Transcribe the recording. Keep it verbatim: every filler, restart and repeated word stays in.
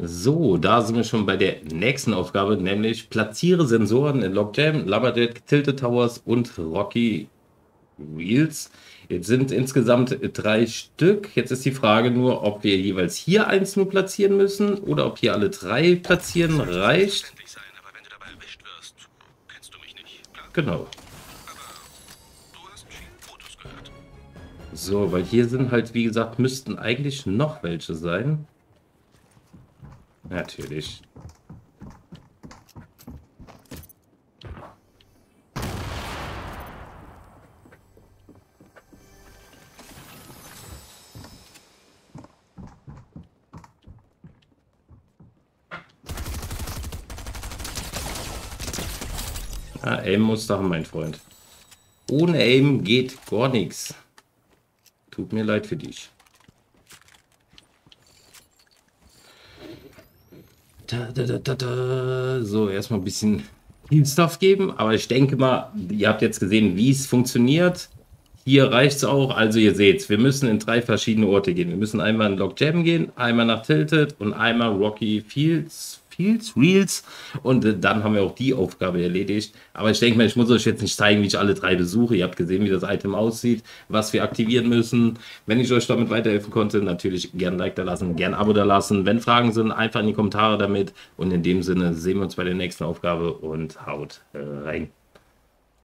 So, da sind wir schon bei der nächsten Aufgabe, nämlich platziere Sensoren in Logjam, Lumberyard, Tilted Towers und Rocky Reels. Jetzt sind insgesamt drei Stück. Jetzt ist die Frage nur, ob wir jeweils hier eins nur platzieren müssen oder ob hier alle drei platzieren reicht. Genau. So, weil hier sind halt, wie gesagt, müssten eigentlich noch welche sein. Natürlich. Ah, Elm muss da haben, mein Freund. Ohne Elm geht gar nichts. Tut mir leid für dich. Da, da, da, da, da. So, erstmal ein bisschen Heal-Stuff geben. Aber ich denke mal, ihr habt jetzt gesehen, wie es funktioniert. Hier reicht es auch. Also ihr seht, wir müssen in drei verschiedene Orte gehen. Wir müssen einmal in Logjam gehen, einmal nach Tilted und einmal Rocky Fields. Reels, und dann haben wir auch die Aufgabe erledigt. Aber ich denke mal, ich muss euch jetzt nicht zeigen, wie ich alle drei besuche. Ihr habt gesehen, wie das Item aussieht, was wir aktivieren müssen. Wenn ich euch damit weiterhelfen konnte, natürlich gerne ein Like da lassen, gerne ein Abo da lassen. Wenn Fragen sind, einfach in die Kommentare damit. Und in dem Sinne sehen wir uns bei der nächsten Aufgabe und haut rein.